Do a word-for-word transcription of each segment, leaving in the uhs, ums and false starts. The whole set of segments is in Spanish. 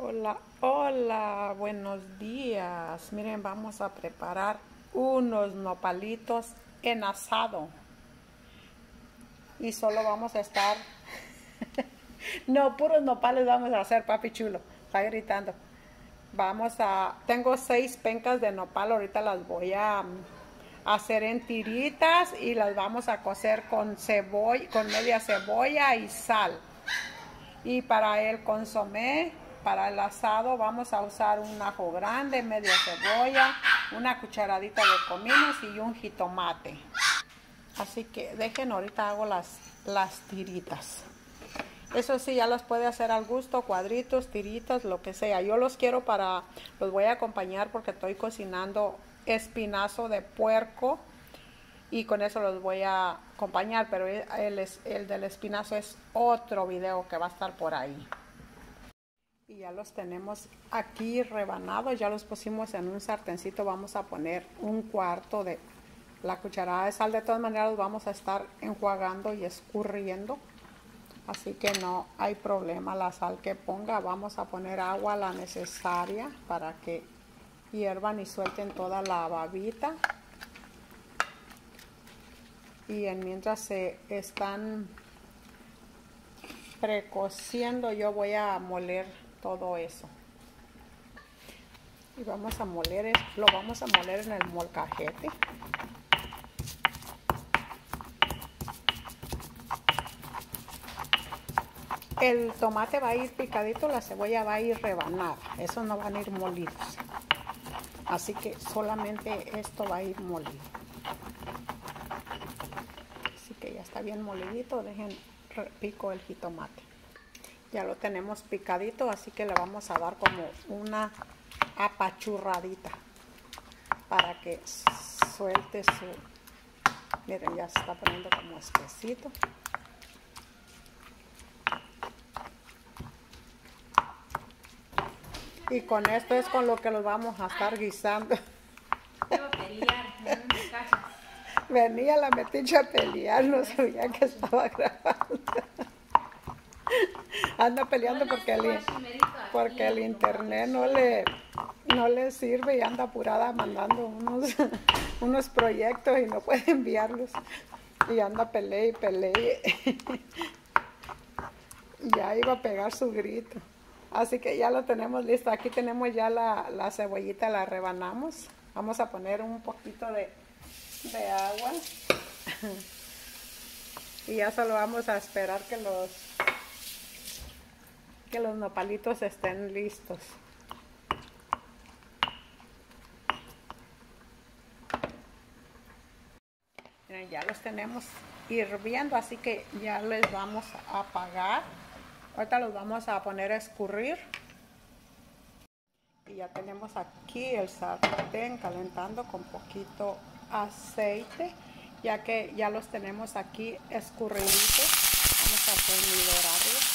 Hola, hola, buenos días. Miren, vamos a preparar unos nopalitos en asado. Y solo vamos a estar... no, puros nopales vamos a hacer, papi chulo. Está gritando. Vamos a... Tengo seis pencas de nopal. Ahorita las voy a hacer en tiritas y las vamos a cocer con cebolla, con media cebolla y sal. Y para el consomé, para el asado, vamos a usar un ajo grande, media cebolla, una cucharadita de comino y un jitomate. Así que dejen, ahorita hago las, las tiritas. Eso sí, ya las puede hacer al gusto, cuadritos, tiritas, lo que sea. Yo los quiero para, los voy a acompañar porque estoy cocinando espinazo de puerco y con eso los voy a acompañar, pero el, el del espinazo es otro video que va a estar por ahí. Y ya los tenemos aquí rebanados, ya los pusimos en un sartencito. Vamos a poner un cuarto de la cucharada de sal. De todas maneras los vamos a estar enjuagando y escurriendo, así que no hay problema la sal que ponga. Vamos a poner agua, la necesaria, para que hiervan y suelten toda la babita. Y en mientras se están precociendo, yo voy a moler todo eso. Y vamos a moler, lo vamos a moler en el molcajete. El tomate va a ir picadito, la cebolla va a ir rebanada, esos no van a ir molidos. Así que solamente esto va a ir molido. Así que ya está bien molidito. Dejen, pico el jitomate. Ya lo tenemos picadito, así que le vamos a dar como una apachurradita para que suelte su... Miren, ya se está poniendo como espesito. Y con esto es con lo que los vamos a estar guisando. Iba a pelear, no me cachas. Venía la metiche a pelear, no sabía que estaba grabando. Anda peleando porque el, porque el internet no le, no le sirve y anda apurada mandando unos, unos proyectos y no puede enviarlos. Y anda pelea y pelea. Ya iba a pegar su grito. Así que ya lo tenemos listo. Aquí tenemos ya la, la cebollita, la rebanamos. Vamos a poner un poquito de, de agua. Y ya solo vamos a esperar que los, que los nopalitos estén listos. Miren, ya los tenemos hirviendo, así que ya les vamos a apagar. Ahorita los vamos a poner a escurrir. Y ya tenemos aquí el sartén calentando con poquito aceite, ya que ya los tenemos aquí escurriditos. Vamos a dorarlos.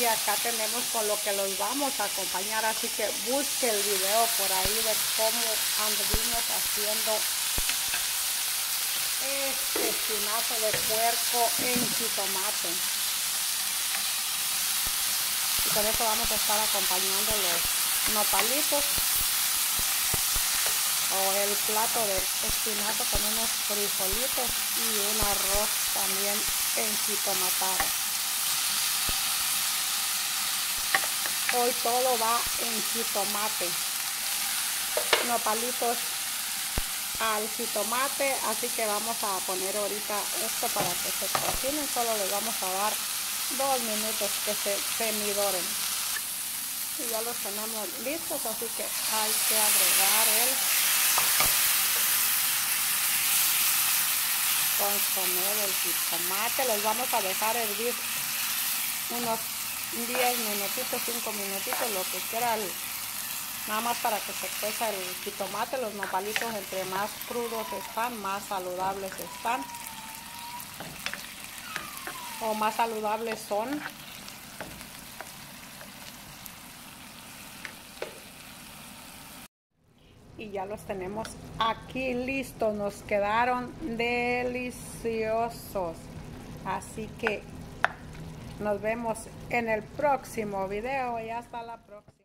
Y acá tenemos con lo que los vamos a acompañar, así que busque el video por ahí de cómo anduvimos haciendo este espinazo de puerco en jitomate. Y con eso vamos a estar acompañando los nopalitos o el plato de espinazo con unos frijolitos y un arroz también en jitomatado. Hoy todo va en jitomate, nopalitos al jitomate, así que vamos a poner ahorita esto para que se cocinen. Solo les vamos a dar dos minutos que se semidoren. Y ya los tenemos listos, así que hay que agregar el consomé del jitomate. Los vamos a dejar hervir unos diez minutitos, cinco minutitos, lo que quiera el, nada más para que se cueza el jitomate. Los nopalitos entre más crudos están, más saludables están, o más saludables son. Y ya los tenemos aquí listos, nos quedaron deliciosos. Así que nos vemos en el próximo video y hasta la próxima.